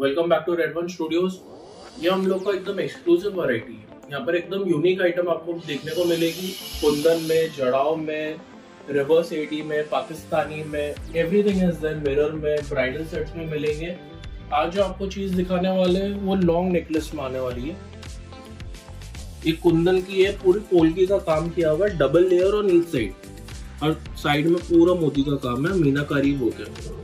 Welcome back to red one studios. ये हम लोग का एकदम एक्सक्लूसिव वैरायटी है। यहाँ पर एकदम यूनिक आइटम आपको देखने को मिलेगी। कुंदन में, जड़ाव में, रिवर्स एडी में, पाकिस्तानी में, एवरीथिंग इज देयर। मिरर में, ब्राइडल सेट्स में मिलेंगे। आज जो आपको चीज़ दिखाने वाले हैं वो लॉन्ग नेकलेस में आने वाली है। ये कुंदन की है, पूरी पोलकी का काम किया हुआ है, डबल लेयर और नील साइड, और साइड में पूरा मोती का काम है, मीनाकारी वो क्या।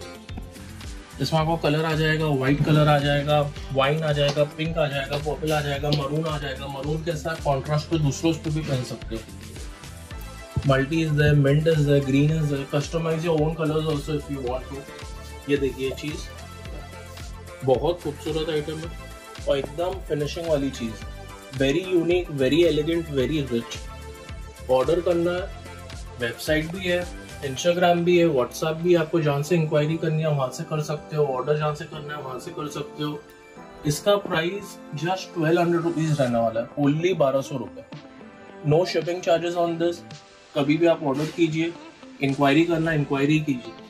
इसमें आपको कलर आ जाएगा, वाइट कलर आ जाएगा, वाइन आ जाएगा, पिंक आ जाएगा, पर्पल आ जाएगा, मरून आ जाएगा। मरून के साथ कॉन्ट्रास्ट पे दूसरों पे भी पहन सकते हो। Multi is there, mint is there, green is there. Customise your own colours also if you want to. ये देखिए चीज़ बहुत खूबसूरत आइटम है और एकदम फिनिशिंग वाली चीज़, very unique, very elegant, very rich. Order करना है, वेबसाइट भी है, इंस्टाग्राम भी है, व्हाट्सएप भी है। आपको जहाँ से इंक्वायरी करनी है वहाँ से कर सकते हो, ऑर्डर जहाँ से करना है वहाँ से कर सकते हो। इसका प्राइस जस्ट 1200 रुपीज़ रहने वाला है, ओनली 1200 रुपये। No shipping charges on this. कभी भी आप ऑर्डर कीजिए, इंक्वायरी करना इंक्वायरी कीजिए।